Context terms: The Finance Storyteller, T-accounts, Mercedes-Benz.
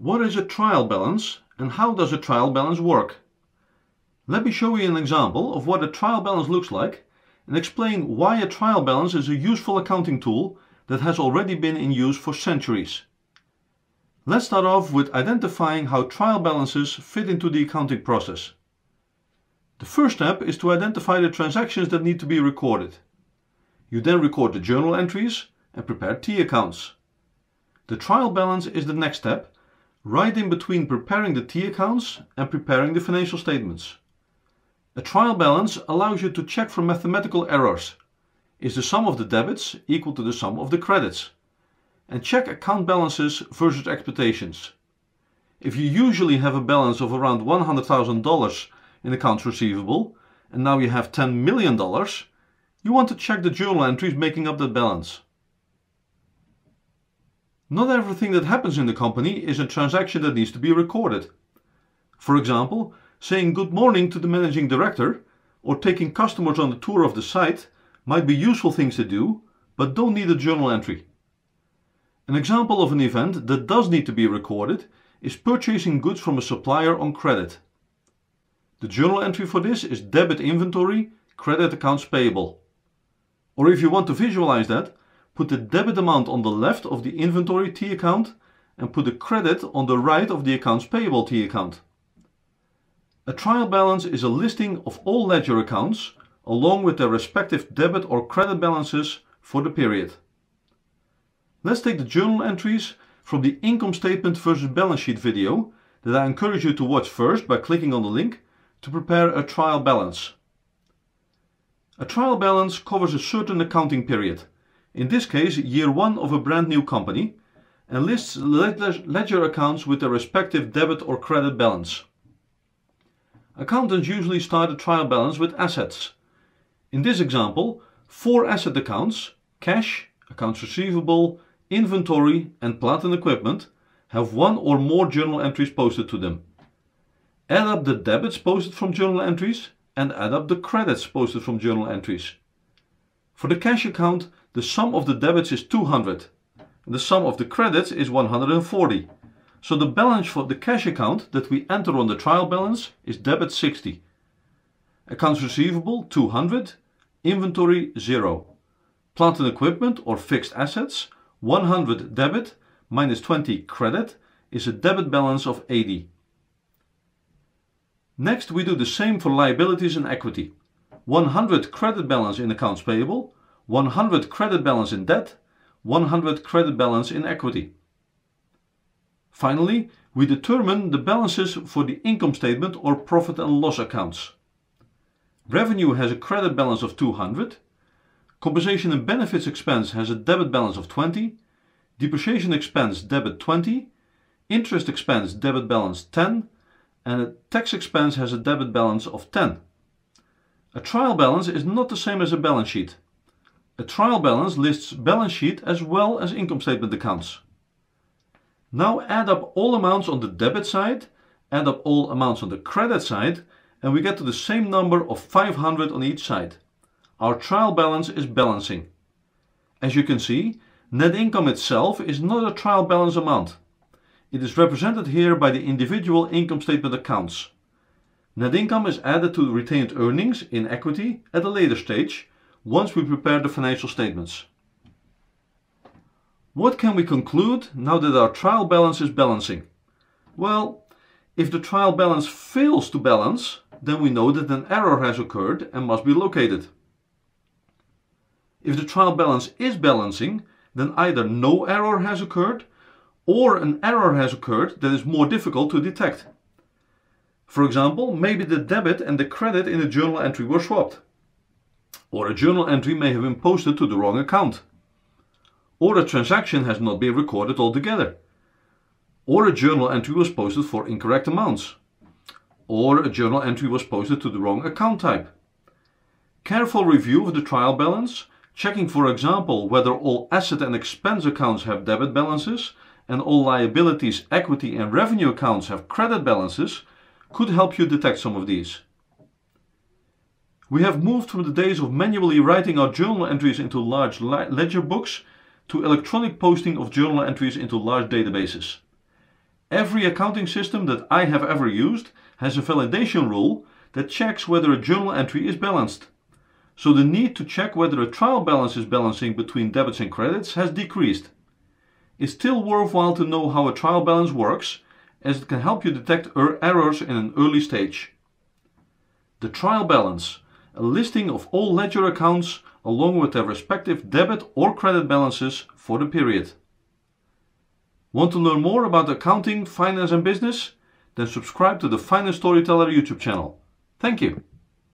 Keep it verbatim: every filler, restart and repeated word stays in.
What is a trial balance and how does a trial balance work? Let me show you an example of what a trial balance looks like and explain why a trial balance is a useful accounting tool that has already been in use for centuries. Let's start off with identifying how trial balances fit into the accounting process. The first step is to identify the transactions that need to be recorded. You then record the journal entries and prepare T accounts. The trial balance is the next step, right in between preparing the T accounts and preparing the financial statements. A trial balance allows you to check for mathematical errors. Is the sum of the debits equal to the sum of the credits? And check account balances versus expectations. If you usually have a balance of around one hundred thousand dollars in accounts receivable, and now you have ten million dollars, you want to check the journal entries making up that balance. Not everything that happens in the company is a transaction that needs to be recorded. For example, saying good morning to the managing director or taking customers on the tour of the site might be useful things to do, but don't need a journal entry. An example of an event that does need to be recorded is purchasing goods from a supplier on credit. The journal entry for this is debit inventory, credit accounts payable. Or if you want to visualize that, put the debit amount on the left of the inventory T account and put the credit on the right of the accounts payable T account. A trial balance is a listing of all ledger accounts along with their respective debit or credit balances for the period. Let's take the journal entries from the income statement versus balance sheet video that I encourage you to watch first by clicking on the link to prepare a trial balance. A trial balance covers a certain accounting period, in this case year one of a brand new company, and lists ledger accounts with their respective debit or credit balance. Accountants usually start a trial balance with assets. In this example, four asset accounts, cash, accounts receivable, inventory and plant and equipment have one or more journal entries posted to them. Add up the debits posted from journal entries and add up the credits posted from journal entries. For the cash account, the sum of the debits is two hundred and the sum of the credits is one hundred forty. So the balance for the cash account that we enter on the trial balance is debit sixty. Accounts receivable two hundred, inventory zero. Plant and equipment or fixed assets one hundred debit minus twenty credit is a debit balance of eighty. Next we do the same for liabilities and equity. one hundred credit balance in accounts payable, one hundred credit balance in debt, one hundred credit balance in equity. Finally, we determine the balances for the income statement or profit and loss accounts. Revenue has a credit balance of two hundred. Compensation and benefits expense has a debit balance of twenty, depreciation expense debit twenty, interest expense debit balance ten, and a tax expense has a debit balance of ten. A trial balance is not the same as a balance sheet. A trial balance lists balance sheet as well as income statement accounts. Now add up all amounts on the debit side, add up all amounts on the credit side, and we get to the same number of five hundred on each side. Our trial balance is balancing. As you can see, net income itself is not a trial balance amount. It is represented here by the individual income statement accounts. Net income is added to retained earnings in equity at a later stage, once we prepare the financial statements. What can we conclude now that our trial balance is balancing? Well, if the trial balance fails to balance, then we know that an error has occurred and must be located. If the trial balance is balancing, then either no error has occurred or an error has occurred that is more difficult to detect. For example, maybe the debit and the credit in the journal entry were swapped. Or a journal entry may have been posted to the wrong account. Or a transaction has not been recorded altogether. Or a journal entry was posted for incorrect amounts. Or a journal entry was posted to the wrong account type. Careful review of the trial balance, checking for example whether all asset and expense accounts have debit balances and all liabilities, equity and revenue accounts have credit balances, could help you detect some of these. We have moved from the days of manually writing our journal entries into large ledger books to electronic posting of journal entries into large databases. Every accounting system that I have ever used has a validation rule that checks whether a journal entry is balanced. So the need to check whether a trial balance is balancing between debits and credits has decreased. It's still worthwhile to know how a trial balance works, as it can help you detect er- errors in an early stage. The trial balance, a listing of all ledger accounts along with their respective debit or credit balances for the period. Want to learn more about accounting, finance and business? Then subscribe to the Finance Storyteller YouTube channel. Thank you.